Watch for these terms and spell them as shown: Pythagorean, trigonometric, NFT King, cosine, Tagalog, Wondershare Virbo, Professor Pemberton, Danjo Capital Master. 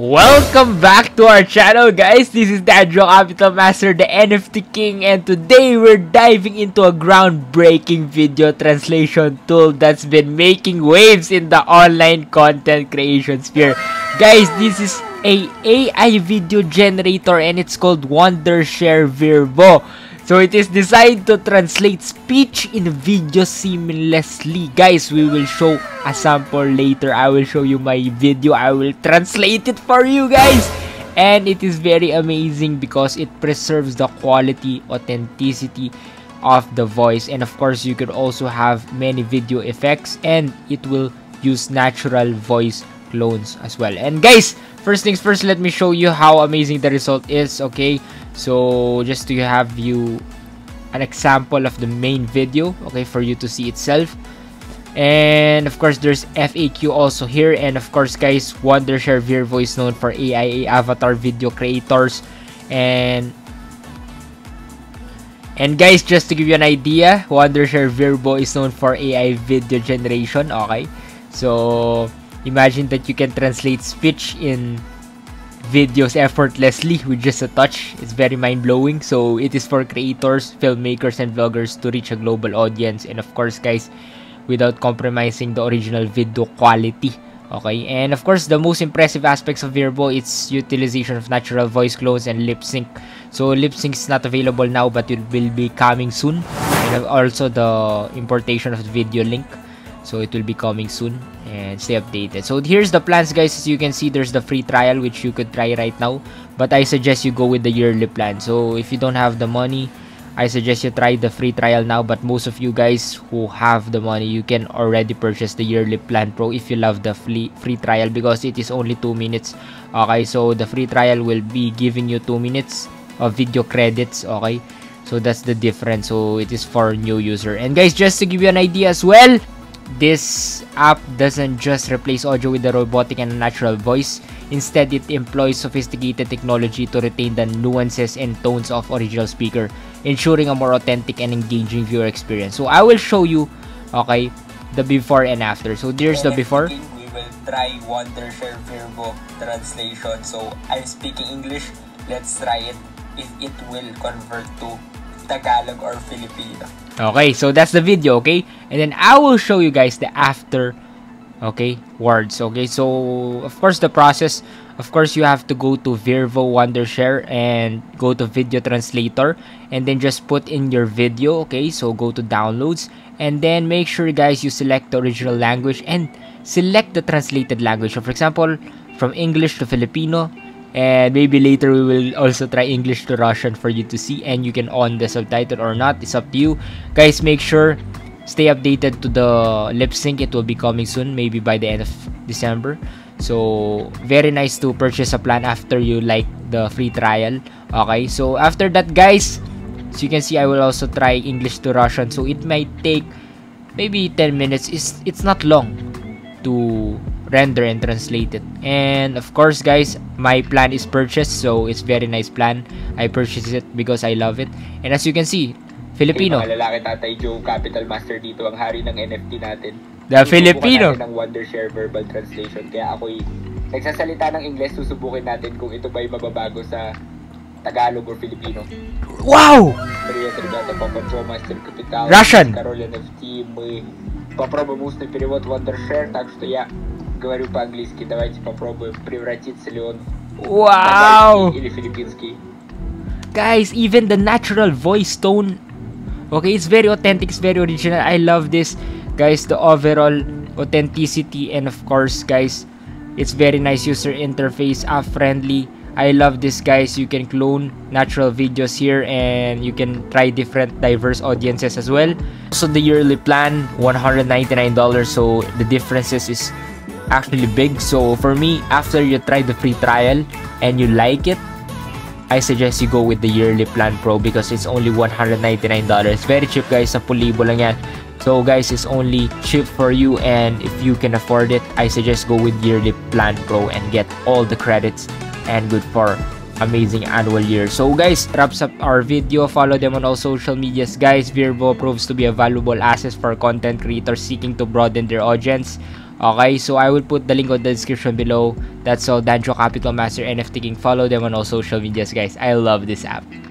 Welcome back to our channel, guys. This is Danjo Capital Master, the NFT King, and today we're diving into a groundbreaking video translation tool that's been making waves in the online content creation sphere. Guys, this is an AI video generator and it's called Wondershare Virbo. So it is designed to translate speech in video seamlessly. Guys, we will show a sample later. I will show you my video. I will translate it for you guys. And it is very amazing because it preserves the quality, authenticity of the voice. And of course, you can also have many video effects. And it will use natural voice clones as well. And guys, first things first, let me show you how amazing the result is, okay? So just to have you an example of the main video, okay, for you to see itself. And of course, there's FAQ also here. And of course, guys, Wondershare Virbo is known for AI avatar video creators. And guys, just to give you an idea, Wondershare Virbo is known for AI video generation, okay? So imagine that you can translate speech in videos effortlessly with just a touch. It's very mind-blowing. So it is for creators, filmmakers, and vloggers to reach a global audience, and of course, guys, without compromising the original video quality, okay? And of course, the most impressive aspects of Virbo, its utilization of natural voice clones and lip sync. So lip sync is not available now, but it will be coming soon, and also the importation of the video link. So it will be coming soon, and stay updated. So here's the plans, guys. As you can see, there's the free trial which you could try right now, but I suggest you go with the yearly plan. So if you don't have the money, I suggest you try the free trial now, but most of you guys who have the money, you can already purchase the yearly plan pro if you love the free trial, because it is only 2 minutes, okay? So the free trial will be giving you 2 minutes of video credits, okay? So that's the difference. So it is for new user. And guys, just to give you an idea as well, this app doesn't just replace audio with a robotic and natural voice. Instead, it employs sophisticated technology to retain the nuances and tones of original speaker, ensuring a more authentic and engaging viewer experience. So I will show you, okay, the before and after. So there's the before. We will try Wondershare Virbo translation. So I'm speaking English. Let's try it if it will convert to Tagalog or Filipino. Okay, so that's the video, okay? And then I will show you guys the after, okay, words, okay? So, of course, the process, of course, you have to go to Virbo Wondershare and go to Video Translator, and then just put in your video, okay? So, go to Downloads, and then make sure, guys, you select the original language and select the translated language. So, for example, from English to Filipino. And maybe later we will also try English to Russian for you to see, and you can on the subtitle or not. It's up to you. Guys, make sure stay updated to the lip sync. It will be coming soon, maybe by the end of December. So very nice to purchase a plan after you like the free trial. Okay, so after that, guys, as you can see, I will also try English to Russian. So it might take maybe 10 minutes. It's not long to render and translate it. And of course, guys, my plan is purchased, so it's very nice plan. I purchased it because I love it. And as you can see, Filipino. Mga lalaki, Tatay Joe, Capital Master dito, ang hari ng NFT natin. The Filipino. Ng Wondershare verbal translation. Kaya ako'y nagsasalita ng English, susubukin natin kung ito ba'y mababago sa Tagalog or Filipino. Wow! Russian. Wow! Guys, even the natural voice tone, okay, it's very authentic, it's very original. I love this, guys, the overall authenticity. And of course, guys, it's very nice user interface, app friendly. I love this, guys. You can clone natural videos here, and you can try different diverse audiences as well. So the yearly plan, $199. So the differences is actually big. So for me, after you try the free trial and you like it, I suggest you go with the yearly plan pro because it's only $199. Very cheap, guys. Sa pulibo lang yan. So guys, it's only cheap for you, and if you can afford it, I suggest go with yearly plan pro and get all the credits and good for amazing annual year. So guys, wraps up our video. Follow them on all social medias, guys. Virbo proves to be a valuable asset for content creators seeking to broaden their audience, Okay, so I will put the link on the description below. That's all. Danjo Capital Master, NFT King. Follow them on all social medias, guys. I love this app.